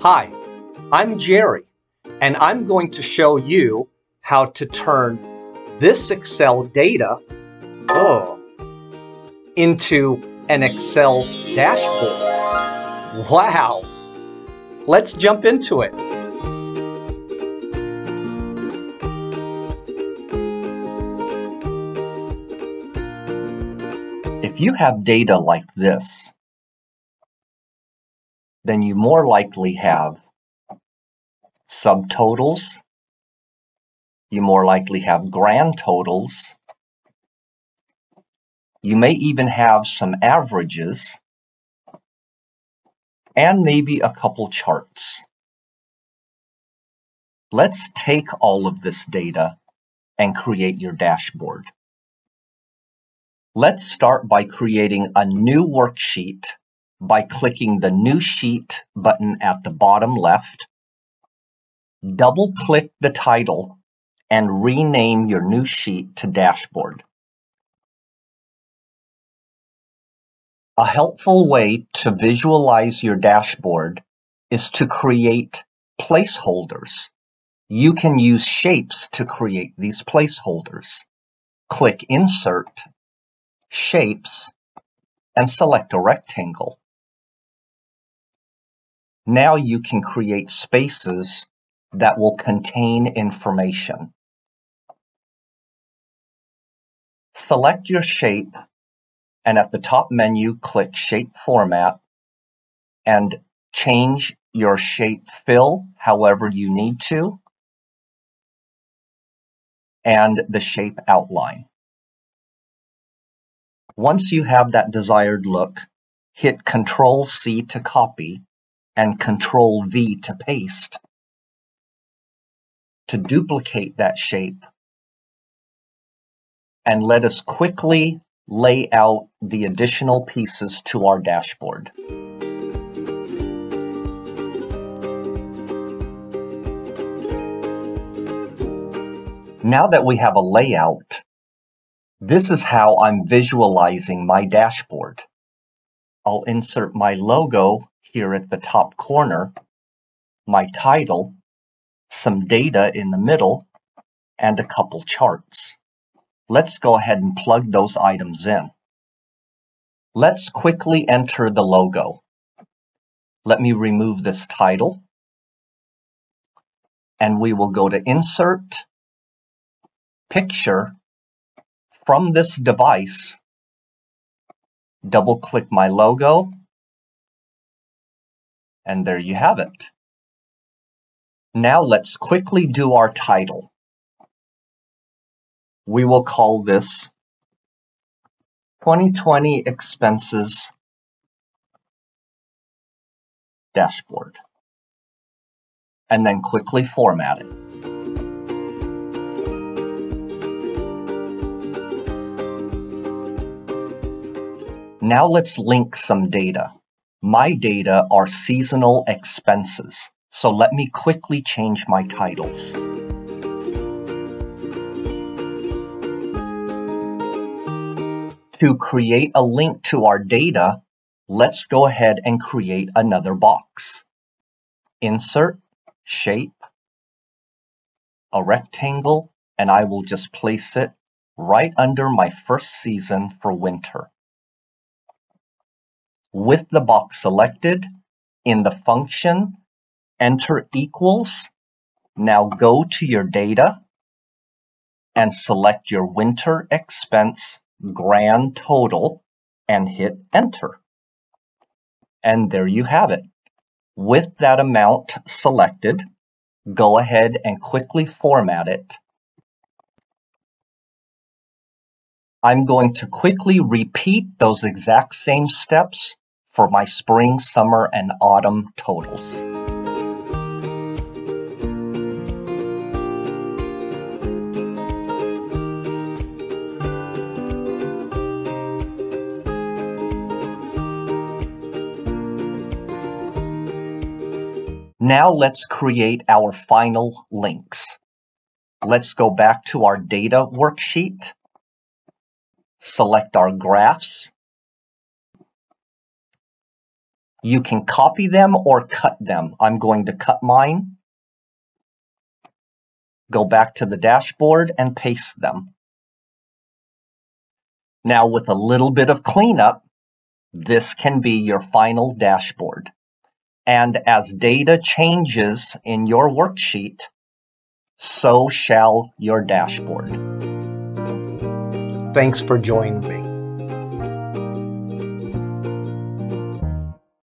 Hi, I'm Gerry, and I'm going to show you how to turn this Excel data into an Excel dashboard. Wow! Let's jump into it. If you have data like this, then you more likely have subtotals, you more likely have grand totals, you may even have some averages, and maybe a couple charts. Let's take all of this data and create your dashboard. Let's start by creating a new worksheet by clicking the New Sheet button at the bottom left. Double-click the title and rename your new sheet to Dashboard. A helpful way to visualize your dashboard is to create placeholders. You can use shapes to create these placeholders. Click Insert, Shapes, and select a rectangle. Now you can create spaces that will contain information. Select your shape, and at the top menu, click Shape Format, and change your shape fill however you need to, and the shape outline. Once you have that desired look, hit Ctrl-C to copy and Ctrl-V to paste. To duplicate that shape, and let us quickly lay out the additional pieces to our dashboard. Now that we have a layout, this is how I'm visualizing my dashboard. I'll insert my logo here at the top corner, my title, some data in the middle, and a couple charts. Let's go ahead and plug those items in. Let's quickly enter the logo. Let me remove this title, and we will go to Insert, Picture. From this device, double-click my logo, and there you have it. Now let's quickly do our title. We will call this 2020 Expenses Dashboard, and then quickly format it. Now let's link some data. My data are seasonal expenses, so let me quickly change my titles. To create a link to our data, let's go ahead and create another box. Insert, Shape, a rectangle, and I will just place it right under my first season for winter. With the box selected, in the function, enter equals. Now go to your data and select your winter expense grand total and hit enter. And there you have it. With that amount selected, go ahead and quickly format it. I'm going to quickly repeat those exact same steps for my spring, summer, and autumn totals. Now let's create our final links. Let's go back to our data worksheet. Select our graphs, You can copy them or cut them. I'm going to cut mine. Go back to the dashboard and paste them. Now, with a little bit of cleanup, this can be your final dashboard. And as data changes in your worksheet, so shall your dashboard. Thanks for joining me.